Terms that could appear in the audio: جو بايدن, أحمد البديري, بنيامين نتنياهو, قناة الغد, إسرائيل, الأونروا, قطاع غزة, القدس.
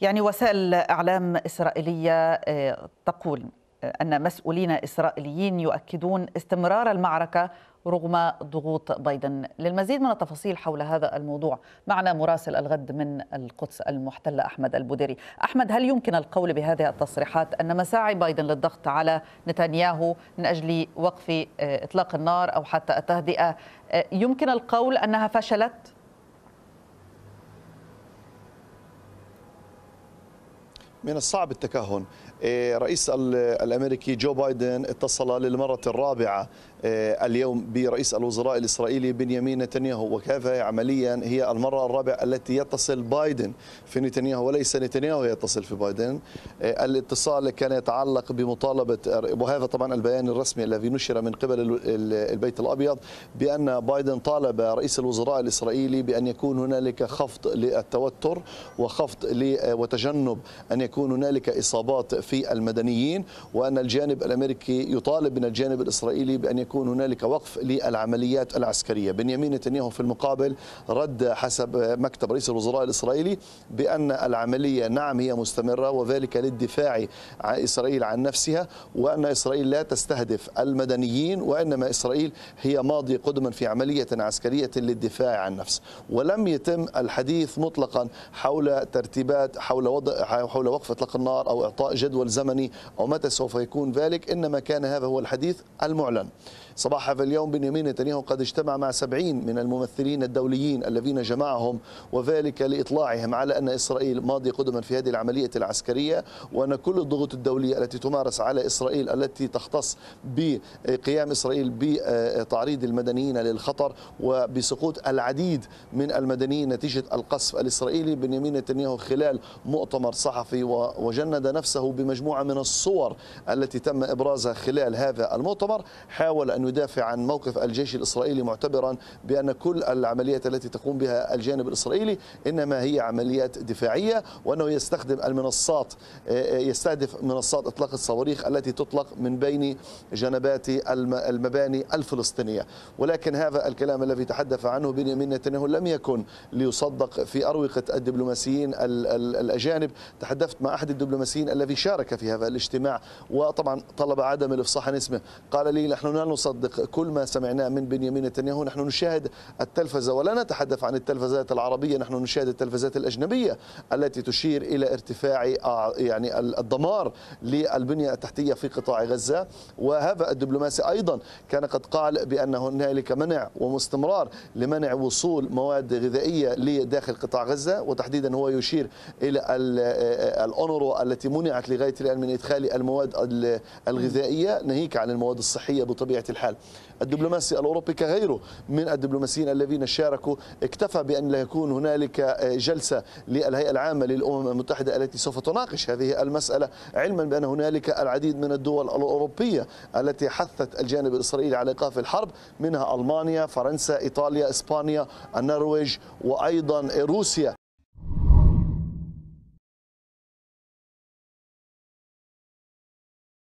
يعني وسائل إعلام إسرائيلية تقول أن مسؤولين إسرائيليين يؤكدون استمرار المعركة رغم ضغوط بايدن. للمزيد من التفاصيل حول هذا الموضوع معنا مراسل الغد من القدس المحتلة أحمد البديري. أحمد، هل يمكن القول بهذه التصريحات أن مساعي بايدن للضغط على نتنياهو من أجل وقف إطلاق النار أو حتى التهدئة يمكن القول أنها فشلت؟ من الصعب التكهن. رئيس الأمريكي جو بايدن اتصل للمرة الرابعة اليوم برئيس الوزراء الإسرائيلي بنيامين نتنياهو، وكافة عمليا هي المرة الرابعة التي يتصل بايدن في نتنياهو وليس نتنياهو يتصل في بايدن. الاتصال كان يتعلق بمطالبة، وهذا طبعا البيان الرسمي الذي نشر من قبل البيت الأبيض، بأن بايدن طالب رئيس الوزراء الإسرائيلي بأن يكون هنالك خفض للتوتر وتجنب أن يكون هنالك إصابات في المدنيين، وأن الجانب الأمريكي يطالب من الجانب الإسرائيلي بأن يكون هنالك وقف للعمليات العسكرية. بنيامين نتنياهو في المقابل رد حسب مكتب رئيس الوزراء الإسرائيلي بأن العملية نعم هي مستمرة، وذلك للدفاع عن إسرائيل عن نفسها، وأن إسرائيل لا تستهدف المدنيين، وإنما إسرائيل هي ماضية قدما في عملية عسكرية للدفاع عن نفس. ولم يتم الحديث مطلقا حول ترتيبات حول وقف إطلاق النار أو إعطاء جدول زمني أو متى سوف يكون ذلك، إنما كان هذا هو الحديث المعلن. صباح هذا اليوم بنيامين نتنياهو قد اجتمع مع 70 من الممثلين الدوليين الذين جمعهم، وذلك لإطلاعهم على أن إسرائيل ماضي قدما في هذه العملية العسكرية، وأن كل الضغوط الدولية التي تمارس على إسرائيل التي تختص بقيام إسرائيل بتعريض المدنيين للخطر وبسقوط العديد من المدنيين نتيجة القصف الإسرائيلي. بنيامين نتنياهو خلال مؤتمر صحفي وجند نفسه بمجموعة من الصور التي تم إبرازها خلال هذا المؤتمر، حاول أن يدافع عن موقف الجيش الإسرائيلي معتبرا بأن كل العمليات التي تقوم بها الجانب الإسرائيلي إنما هي عمليات دفاعية، وأنه يستهدف منصات إطلاق الصواريخ التي تطلق من بين جنبات المباني الفلسطينية. ولكن هذا الكلام الذي تحدث عنه بنيامين نتنياهو لم يكن ليصدق في أروقة الدبلوماسيين الأجانب. تحدثت مع أحد الدبلوماسيين الذي شارك في هذا الاجتماع، وطبعا طلب عدم الإفصاح عن اسمه، قال لي نحن لا نصدق كل ما سمعناه من بنيامين نتنياهو، نحن نشاهد التلفزة ولا نتحدث عن التلفزات العربية، نحن نشاهد التلفزات الأجنبية التي تشير إلى ارتفاع يعني الدمار للبنية التحتية في قطاع غزة. وهذا الدبلوماسي أيضا كان قد قال بأن هنالك منع واستمرار لمنع وصول مواد غذائية لداخل قطاع غزة، وتحديدا هو يشير إلى الأونروا التي منعت لغاية الآن من إدخال المواد الغذائية، ناهيك عن المواد الصحية بطبيعة الحال. الدبلوماسي الأوروبي كغيره من الدبلوماسيين الذين شاركوا اكتفى بأن لا يكون هنالك جلسة للهيئة العامة للأمم المتحدة التي سوف تناقش هذه المسألة، علما بأن هنالك العديد من الدول الأوروبية التي حثت الجانب الإسرائيلي على إيقاف الحرب، منها ألمانيا، فرنسا، إيطاليا، إسبانيا، النرويج، وأيضا روسيا،